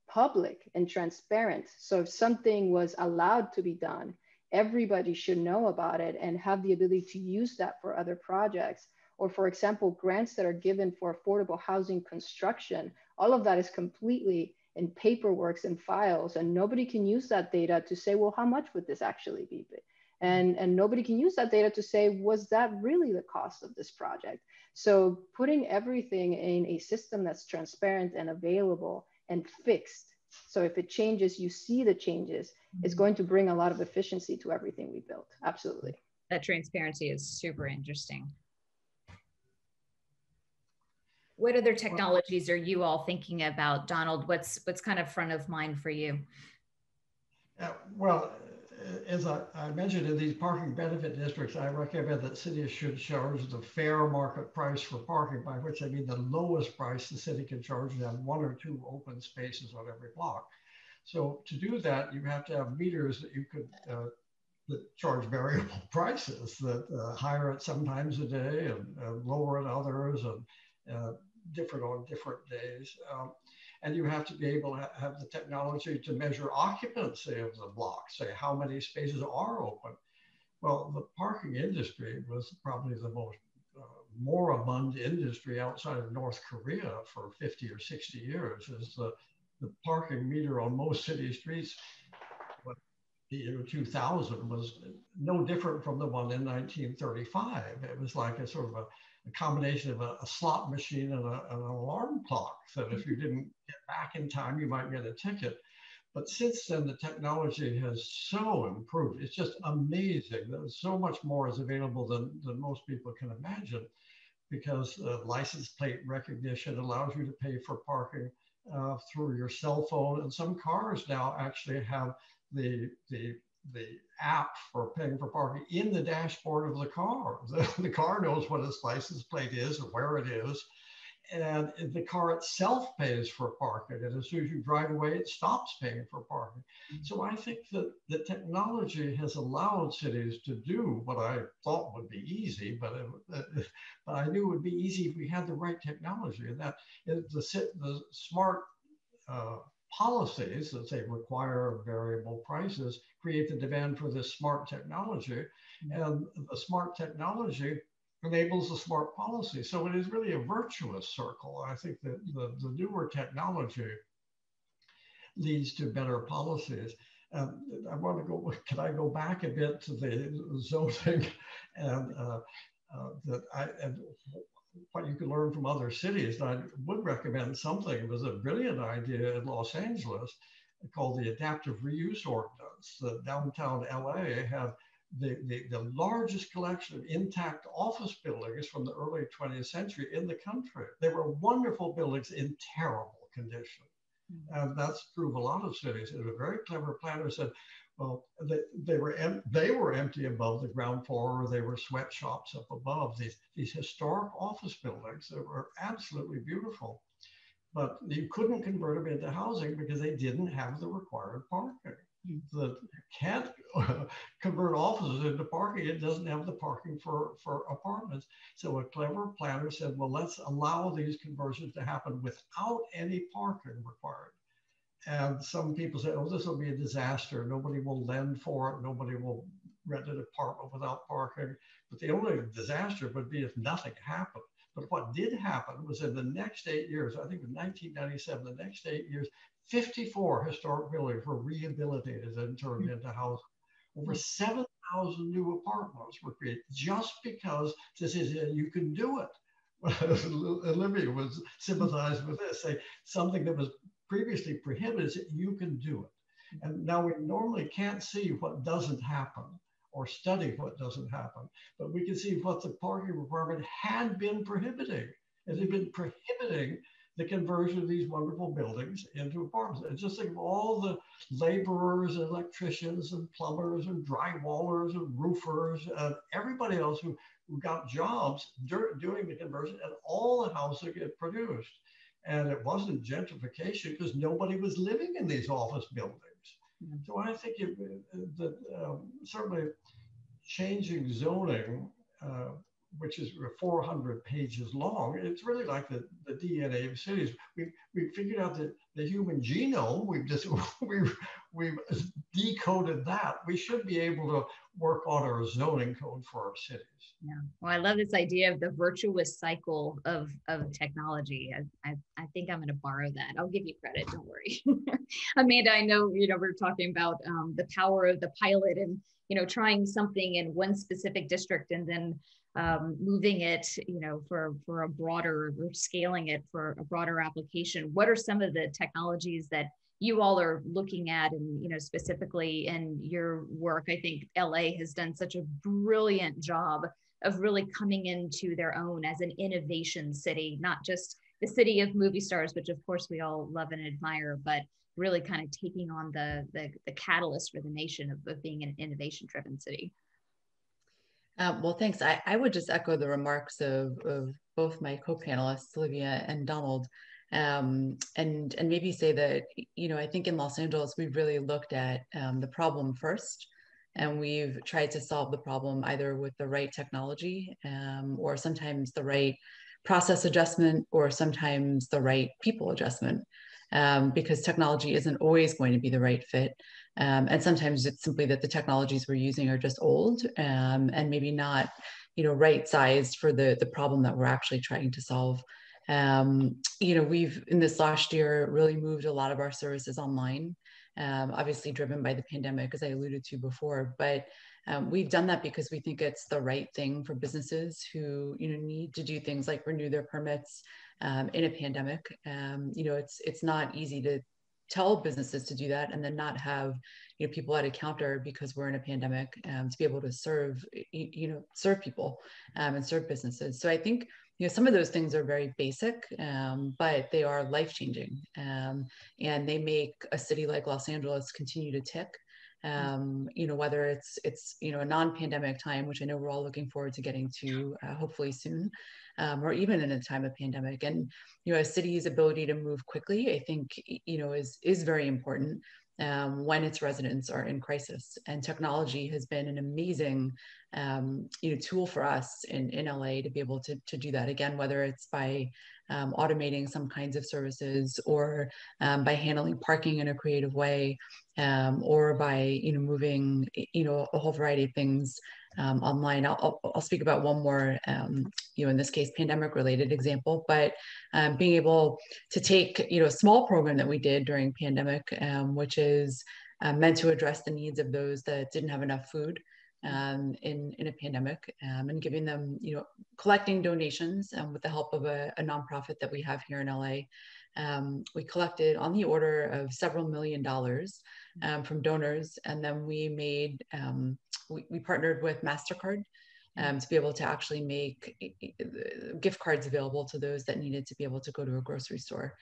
public and transparent. So if something was allowed to be done, everybody should know about it and have the ability to use that for other projects or for example, grants that are given for affordable housing construction, all of that is completely in paperworks and files, and nobody can use that data to say, well, how much would this actually be? And nobody can use that data to say, was that really the cost of this project? So putting everything in a system that's transparent and available and fixed, so if it changes, you see the changes, it's going to bring a lot of efficiency to everything we built. Absolutely. That transparency is super interesting. What other technologies are you all thinking about, Donald? What's kind of front of mind for you? Well, as I mentioned, in these parking benefit districts, I recommend that cities should charge the fair market price for parking, by which I mean the lowest price the city can charge on one or two open spaces on every block. So to do that, you have to have meters that you could that charge variable prices, that higher it sometimes a day and lower it others, and different on different days. And you have to be able to have the technology to measure occupancy of the block, say how many spaces are open. Well, the parking industry was probably the most moribund industry outside of North Korea for 50 or 60 years, is the parking meter on most city streets. The year 2000 was no different from the one in 1935. It was like a sort of a combination of a slot machine and an alarm clock, that if you didn't get back in time, you might get a ticket. But since then, the technology has so improved. It's just amazing. There's so much more is available than most people can imagine, because license plate recognition allows you to pay for parking through your cell phone. And some cars now actually have the app for paying for parking in the dashboard of the car. The car knows what its license plate is and where it is, and the car itself pays for parking. And as soon as you drive away, it stops paying for parking. So I think that the technology has allowed cities to do what I thought would be easy, but I knew it would be easy if we had the right technology. And that is the smart policies that say require variable prices create the demand for this smart technology, and the smart technology enables the smart policy. So it is really a virtuous circle. I think that the newer technology leads to better policies. I want to go, can I go back a bit to the zoning and what you can learn from other cities? And I would recommend something. It was a brilliant idea in Los Angeles called the Adaptive Reuse Ordinance. The downtown LA had the largest collection of intact office buildings from the early 20th century in the country. They were wonderful buildings in terrible condition. And that's true of a lot of cities. And a very clever planner said, well, they were empty above the ground floor, or they were sweatshops up above, these historic office buildings that were absolutely beautiful. But you couldn't convert them into housing because they didn't have the required parking. You can't convert offices into parking. It doesn't have the parking for apartments. So a clever planner said, well, let's allow these conversions to happen without any parking required. And some people say, oh, this will be a disaster. Nobody will lend for it. Nobody will rent an apartment without parking. But the only disaster would be if nothing happened. But what did happen was, in the next 8 years, I think in 1997, the next 8 years, 54 historic buildings were rehabilitated and turned into housing. Over 7,000 new apartments were created just because this is it, you can do it. Olivia was sympathized with this, saying something that was previously prohibited, you can do it. And now we normally can't see what doesn't happen or study what doesn't happen, but we can see what the parking requirement had been prohibiting. It had been prohibiting the conversion of these wonderful buildings into apartments. And just think of all the laborers, and electricians, and plumbers, and drywallers, and roofers, and everybody else who got jobs doing the conversion, and all the housing it produced. And it wasn't gentrification because nobody was living in these office buildings. So I think that certainly changing zoning which is 400 pages long. It's really like the DNA of cities. We figured out that the human genome, we've decoded that. We should be able to work on our zoning code for our cities. Yeah, well, I love this idea of the virtuous cycle of technology. I think I'm gonna borrow that. I'll give you credit, don't worry. Amanda, I know, we're talking about the power of the pilot and, trying something in one specific district and then moving it, for a broader, or scaling it for a broader application. What are some of the technologies that you all are looking at, and specifically in your work? I think LA has done such a brilliant job of really coming into their own as an innovation city, not just the city of movie stars, which of course we all love and admire, but really kind of taking on the catalyst for the nation of being an innovation-driven city. Well, thanks. I would just echo the remarks of both my co-panelists, Olivia and Donald, and maybe say that, I think in Los Angeles, we've really looked at the problem first, and we've tried to solve the problem either with the right technology or sometimes the right process adjustment or sometimes the right people adjustment. Because technology isn't always going to be the right fit. And sometimes it's simply that the technologies we're using are just old and maybe not, right-sized for the problem that we're actually trying to solve. We've, in this last year, really moved a lot of our services online, obviously driven by the pandemic, as I alluded to before, but we've done that because we think it's the right thing for businesses who, need to do things like renew their permits, in a pandemic. It's not easy to tell businesses to do that and then not have people at a counter because we're in a pandemic to be able to serve serve people and serve businesses. So I think some of those things are very basic, but they are life-changing, and they make a city like Los Angeles continue to tick. Whether it's a non-pandemic time, which I know we're all looking forward to getting to hopefully soon, or even in a time of pandemic. And, a city's ability to move quickly, I think, is very important when its residents are in crisis. And technology has been an amazing, tool for us in LA to be able to do that again, whether it's by automating some kinds of services or by handling parking in a creative way, or by, moving, a whole variety of things online. I'll speak about one more, in this case, pandemic related example, but being able to take, a small program that we did during pandemic, which is meant to address the needs of those that didn't have enough food in a pandemic, and giving them, collecting donations with the help of a nonprofit that we have here in LA. We collected on the order of several million dollars from donors, and then we made, we partnered with MasterCard to be able to actually make gift cards available to those that needed to be able to go to a grocery store.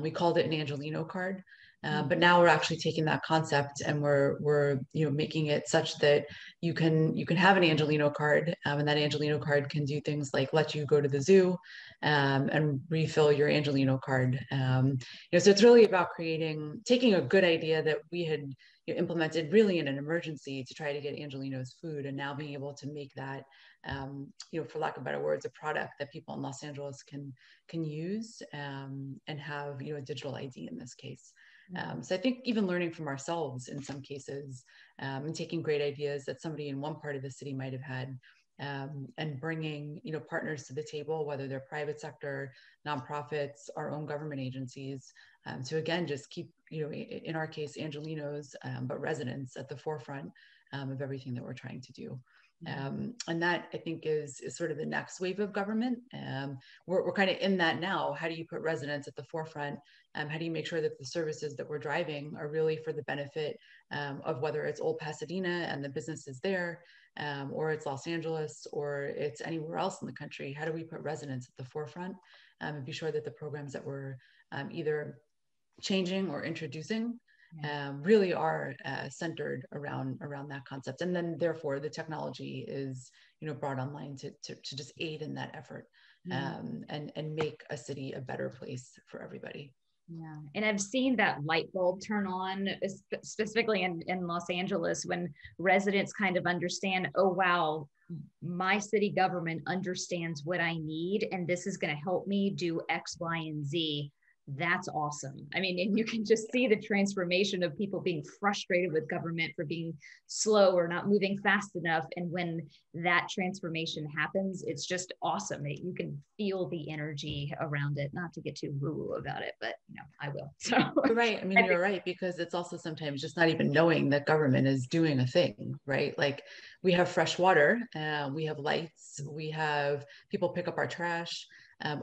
We called it an Angeleno card, but now we're actually taking that concept and we're making it such that you can have an Angeleno card, and that Angeleno card can do things like let you go to the zoo and refill your Angeleno card. So it's really about taking a good idea that we had implemented really in an emergency to try to get Angeleno's food, and now being able to make that, for lack of better words, a product that people in Los Angeles can use and have, a digital ID in this case. So I think even learning from ourselves in some cases and taking great ideas that somebody in one part of the city might have had, and bringing, partners to the table, whether they're private sector, nonprofits, our own government agencies, to again, just keep, in our case, Angelenos, but residents at the forefront of everything that we're trying to do. And that, I think, is sort of the next wave of government. We're kind of in that now. How do you put residents at the forefront? How do you make sure that the services that we're driving are really for the benefit of whether it's Old Pasadena and the businesses there, or it's Los Angeles, or it's anywhere else in the country? How do we put residents at the forefront and be sure that the programs that we're either changing or introducing really are centered around that concept, and then therefore the technology is brought online to just aid in that effort, and make a city a better place for everybody. Yeah. And I've seen that light bulb turn on specifically in Los Angeles when residents kind of understand, oh, wow, my city government understands what I need, and this is going to help me do X, Y, and Z. That's awesome. I mean, and you can just see the transformation of people being frustrated with government for being slow or not moving fast enough. And when that transformation happens, it's just awesome. You can feel the energy around it, not to get too woo-woo about it, but you know, I will. So. Right. I mean, you're right, because it's also sometimes just not even knowing that government is doing a thing, right? Like we have fresh water, we have lights, we have people pick up our trash.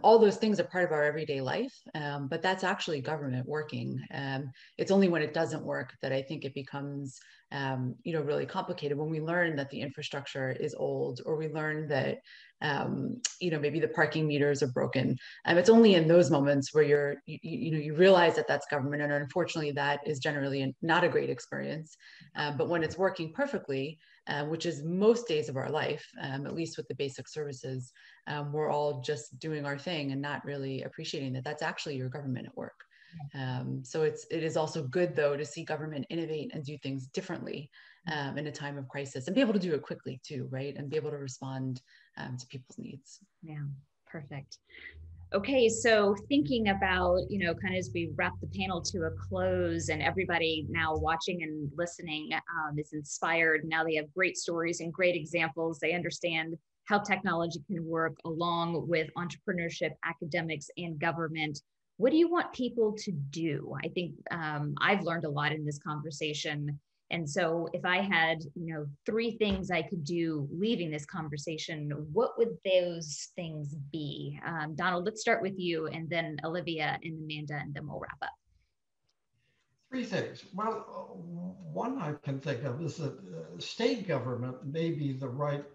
All those things are part of our everyday life, but that's actually government working. It's only when it doesn't work that I think it becomes, really complicated, when we learn that the infrastructure is old, or we learn that, maybe the parking meters are broken. It's only in those moments where you realize that that's government. And unfortunately, that is generally not a great experience. But when it's working perfectly, which is most days of our life, at least with the basic services, we're all just doing our thing and not really appreciating that that's actually your government at work. So it is also good, though, to see government innovate and do things differently in a time of crisis, and be able to do it quickly too, right? And be able to respond to people's needs. Yeah, perfect. Okay, so thinking about, kind of as we wrap the panel to a close, and everybody now watching and listening is inspired. Now they have great stories and great examples. They understand how technology can work along with entrepreneurship, academics, and government. What do you want people to do? I think I've learned a lot in this conversation. And so if I had, three things I could do leaving this conversation, what would those things be? Donald, let's start with you, and then Olivia and Amanda, and then we'll wrap up. Three things. Well, one I can think of is that state government may be the right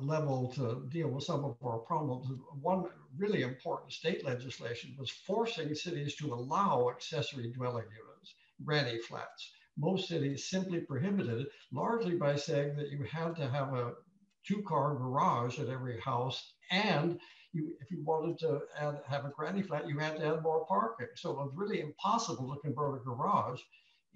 level to deal with some of our problems. One really important state legislation was forcing cities to allow accessory dwelling units, granny flats. Most cities simply prohibited it, largely by saying that you had to have a two-car garage at every house, and if you wanted to have a granny flat, you had to add more parking. So it was really impossible to convert a garage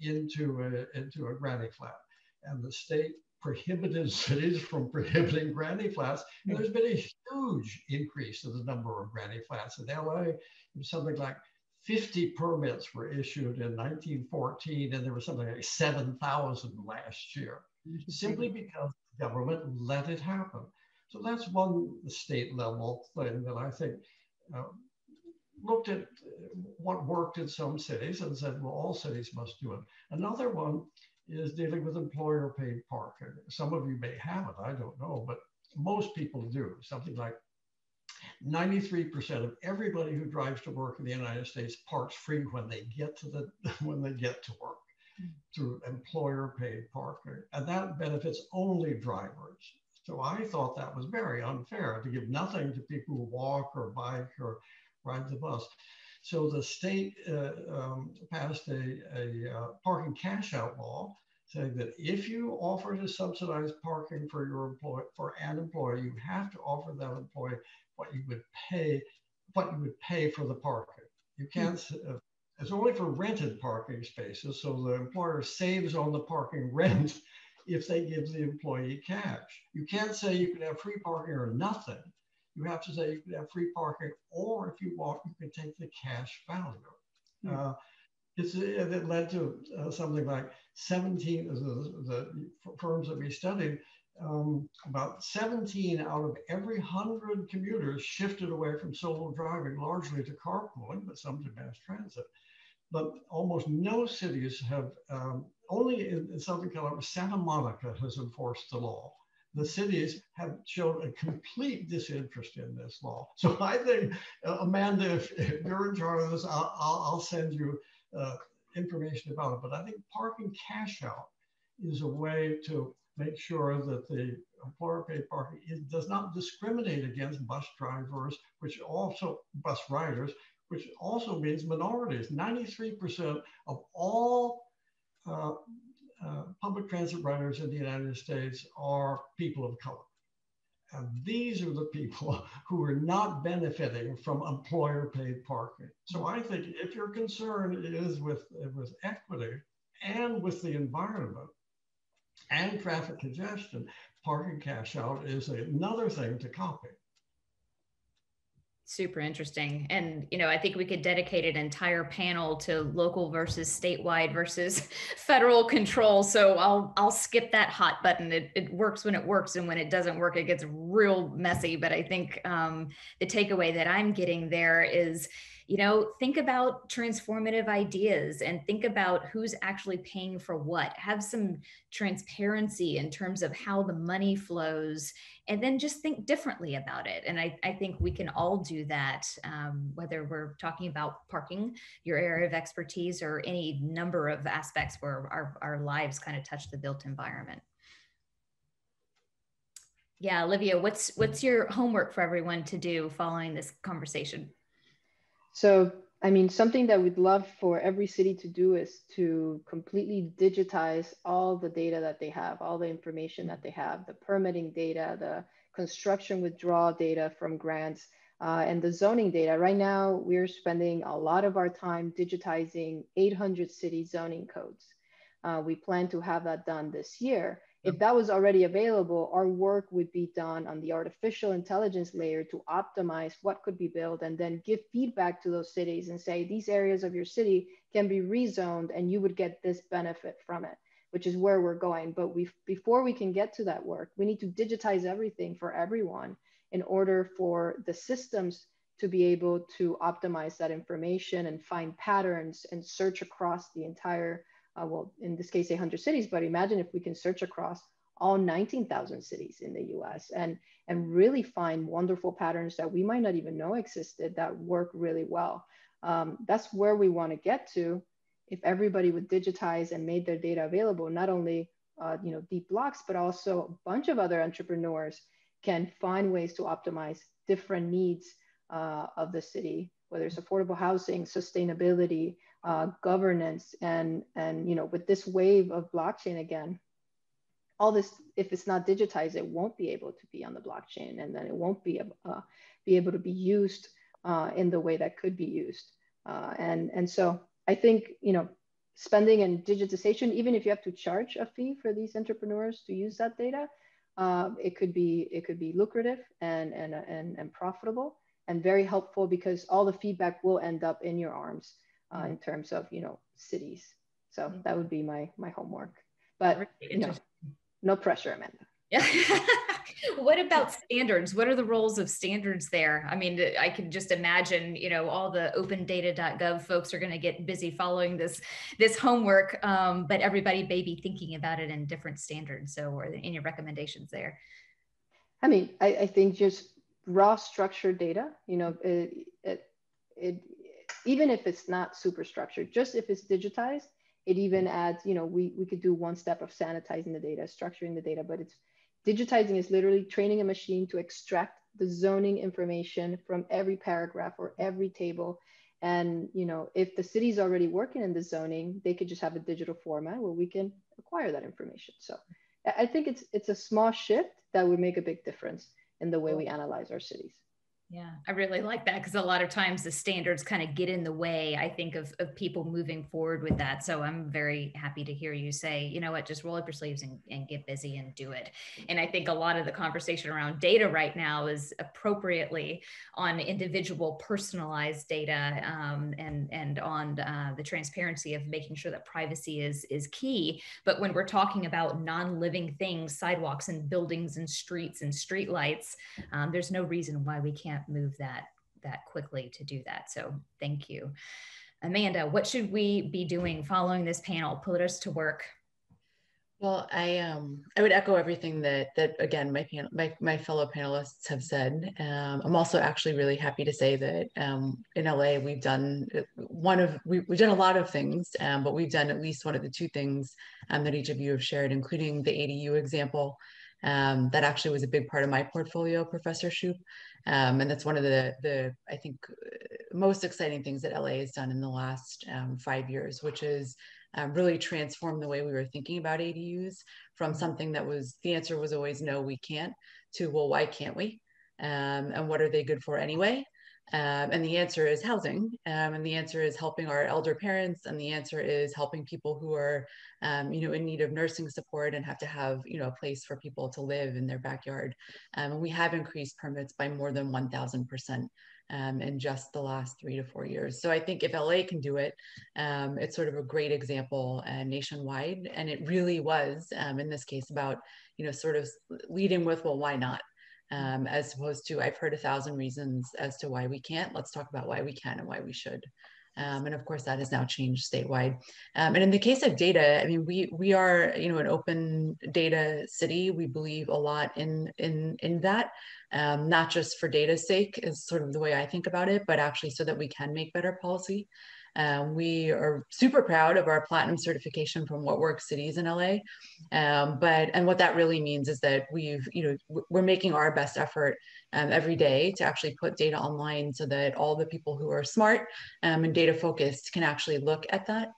into a granny flat. And the state prohibited cities from prohibiting granny flats. And there's been a huge increase in the number of granny flats. In LA, something like 50 permits were issued in 1914, and there was something like 7,000 last year, simply because the government let it happen. So that's one state level thing that I think looked at what worked in some cities and said, well, all cities must do it. Another one is dealing with employer paid parking. Some of you may have it, I don't know, but most people do. Something like 93% of everybody who drives to work in the United States parks free when they get to work through employer paid parking. And that benefits only drivers. So I thought that was very unfair to give nothing to people who walk or bike or ride the bus. So the state passed a parking cash out law, saying that if you offer to subsidize parking for your employee, for an employee, you have to offer that employee what you would pay for the parking. You can't. It's only for rented parking spaces. So the employer saves on the parking rent if they give the employee cash. You can't say you can have free parking or nothing. You have to say you can have free parking, or if you want, you can take the cash value. It led to something like 17 of the firms that we studied, about 17 out of every 100 commuters shifted away from solo driving, largely to carpooling, but some to mass transit. But almost no cities have, only in Southern California, Santa Monica has enforced the law. The cities have shown a complete disinterest in this law. So I think, Amanda, if you're in charge of this, I'll send you information about it. But I think parking cash out is a way to make sure that the employer paid parking does not discriminate against bus riders, which also means minorities. 93% of all public transit riders in the United States are people of color. And these are the people who are not benefiting from employer paid parking. So I think if your concern is with equity and with the environment and traffic congestion, parking cash out is another thing to copy. Super interesting. And, you know, I think we could dedicate an entire panel to local versus statewide versus federal control. So I'll skip that hot button. It works when it works, and when it doesn't work, it gets real messy. But I think the takeaway that I'm getting there is, you know, think about transformative ideas and think about who's actually paying for what. Have some transparency in terms of how the money flows, and then just think differently about it. And I think we can all do that, whether we're talking about parking, your area of expertise, or any number of aspects where our lives kind of touch the built environment. Yeah, Olivia, what's your homework for everyone to do following this conversation? So, I mean, something that we'd love for every city to do is to completely digitize all the data that they have, all the information that they have, the permitting data, the construction withdrawal data from grants, and the zoning data. Right now, we're spending a lot of our time digitizing 800 city zoning codes. We plan to have that done this year. If that was already available, our work would be done on the artificial intelligence layer to optimize what could be built and then give feedback to those cities and say, these areas of your city can be rezoned and you would get this benefit from it, which is where we're going. But before we can get to that work, we need to digitize everything for everyone in order for the systems to be able to optimize that information and find patterns and search across the entire well, in this case, 100 cities, but imagine if we can search across all 19,000 cities in the US and really find wonderful patterns that we might not even know existed that work really well. That's where we want to get to. If everybody would digitize and made their data available, not only you know, Deep Blocks, but also a bunch of other entrepreneurs can find ways to optimize different needs of the city, whether it's affordable housing, sustainability, governance, and you know, with this wave of blockchain again, all this, if it's not digitized, it won't be able to be on the blockchain, and then it won't be able to be used in the way that could be used. And so I think, you know, spending and digitization, even if you have to charge a fee for these entrepreneurs to use that data, it could be lucrative and profitable and very helpful, because all the feedback will end up in your arms. In terms of, you know, cities. So that would be my homework, but you know, no pressure, Amanda. Yeah. What about standards? What are the roles of standards there? I mean, I can just imagine, you know, all the opendata.gov folks are going to get busy following this homework, but everybody may be thinking about it in different standards. So are there any recommendations there? I mean, I think just raw structured data, you know, even if it's not super structured, just if it's digitized, it even adds, you know, we could do one step of sanitizing the data, structuring the data, but it's digitizing is literally training a machine to extract the zoning information from every paragraph or every table. And, you know, if the city's already working in the zoning, they could just have a digital format where we can acquire that information. So I think it's a small shift that would make a big difference in the way we analyze our cities. Yeah, I really like that, because a lot of times the standards kind of get in the way, I think, of people moving forward with that. So I'm very happy to hear you say, you know what, just roll up your sleeves and get busy and do it. And I think a lot of the conversation around data right now is appropriately on individual personalized data and on the transparency of making sure that privacy is key. But when we're talking about non-living things, sidewalks and buildings and streets and streetlights, there's no reason why we can't move that quickly to do that. So thank you. Amanda, what should we be doing following this panel? Put us to work. Well, I would echo everything that again, my fellow panelists have said. I'm also actually really happy to say that in LA, we've done a lot of things, but we've done at least one of the two things that each of you have shared, including the ADU example. That actually was a big part of my portfolio, Professor Shoup. And that's one of the, I think, most exciting things that LA has done in the last 5 years, which is really transformed the way we were thinking about ADUs from something that was, the answer was always no, we can't, to, well, why can't we? And what are they good for anyway? And the answer is housing, and the answer is helping our elder parents, and the answer is helping people who are, in need of nursing support and have to have, a place for people to live in their backyard. And we have increased permits by more than 1,000% in just the last 3 to 4 years. So I think if LA can do it, it's sort of a great example nationwide. And it really was, in this case, about, sort of leading with, well, why not? As opposed to, I've heard 1,000 reasons as to why we can't. Let's talk about why we can and why we should. And of course, that has now changed statewide. And in the case of data, I mean, we are, an open data city. We believe a lot in that, not just for data's sake is sort of the way I think about it, but actually so that we can make better policy. We are super proud of our platinum certification from What Works Cities in LA, and what that really means is that we've, we're making our best effort every day to actually put data online so that all the people who are smart and data focused can actually look at that.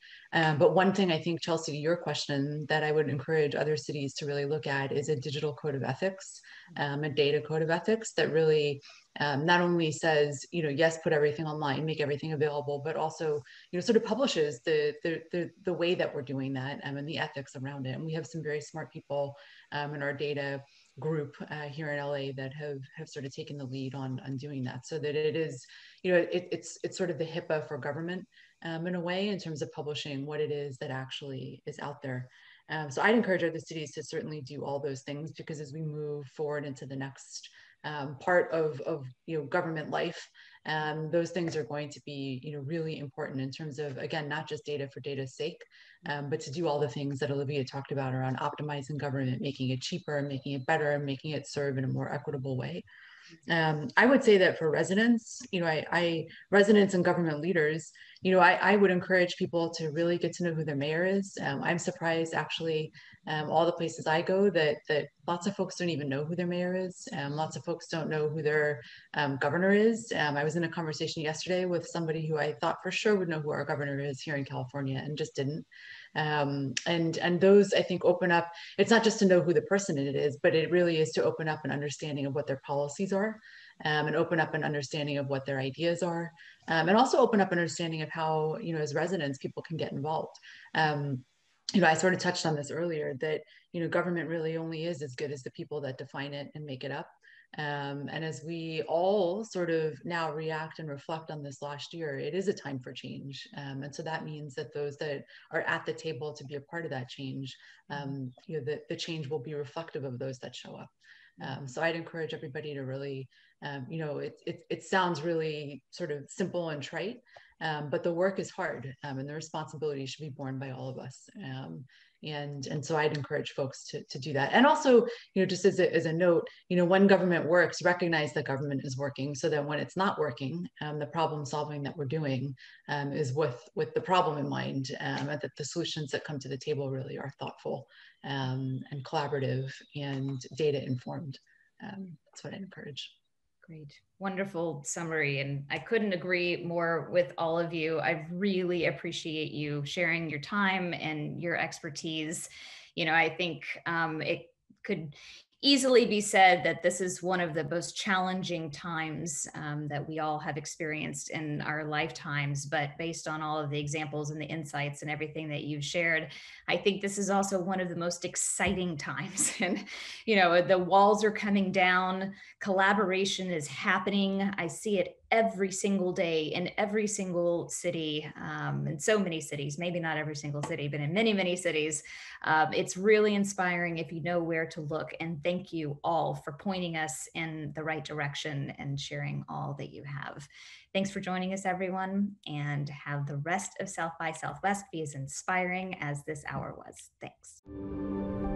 But one thing I think, Chelsea, to your question, that I would encourage other cities to really look at is a digital code of ethics, a data code of ethics that really not only says, yes, put everything online, make everything available, but also, sort of publishes the way that we're doing that and the ethics around it. And we have some very smart people in our data group here in LA that have sort of taken the lead on doing that, so that it is, it's sort of the HIPAA for government in a way, in terms of publishing what it is that actually is out there. So I'd encourage other cities to certainly do all those things, because as we move forward into the next part of government life, those things are going to be really important in terms of, again, not just data for data's sake, but to do all the things that Olivia talked about around optimizing government, making it cheaper, making it better, and making it serve in a more equitable way. I would say that for residents, residents and government leaders, I would encourage people to really get to know who their mayor is. I'm surprised, actually, all the places I go that lots of folks don't even know who their mayor is. Lots of folks don't know who their governor is. I was in a conversation yesterday with somebody who I thought for sure would know who our governor is here in California, and just didn't. And those, I think, open up, it's not just to know who the person it is, but it really is to open up an understanding of what their policies are, and open up an understanding of what their ideas are, and also open up an understanding of how, as residents, people can get involved. I sort of touched on this earlier, that, government really only is as good as the people that define it and make it up. And as we all sort of now react and reflect on this last year, it is a time for change. And so that means that those that are at the table to be a part of that change, the change will be reflective of those that show up. So I'd encourage everybody to really, it sounds really sort of simple and trite, but the work is hard, and the responsibility should be borne by all of us. And so I'd encourage folks to do that. And also, just as a note, when government works, recognize that government is working, so that when it's not working, the problem solving that we're doing is with the problem in mind, and that the solutions that come to the table really are thoughtful and collaborative and data informed. That's what I'd encourage. Great. Wonderful summary. And I couldn't agree more with all of you. I really appreciate you sharing your time and your expertise. I think it could easily be said that this is one of the most challenging times that we all have experienced in our lifetimes. But based on all of the examples and the insights and everything that you've shared, I think this is also one of the most exciting times. And, the walls are coming down, collaboration is happening. I see it every single day in every single city, in so many cities, maybe not every single city, but in many, many cities. It's really inspiring if you know where to look. And thank you all for pointing us in the right direction and sharing all that you have. Thanks for joining us, everyone, and have the rest of South by Southwest be as inspiring as this hour was. Thanks.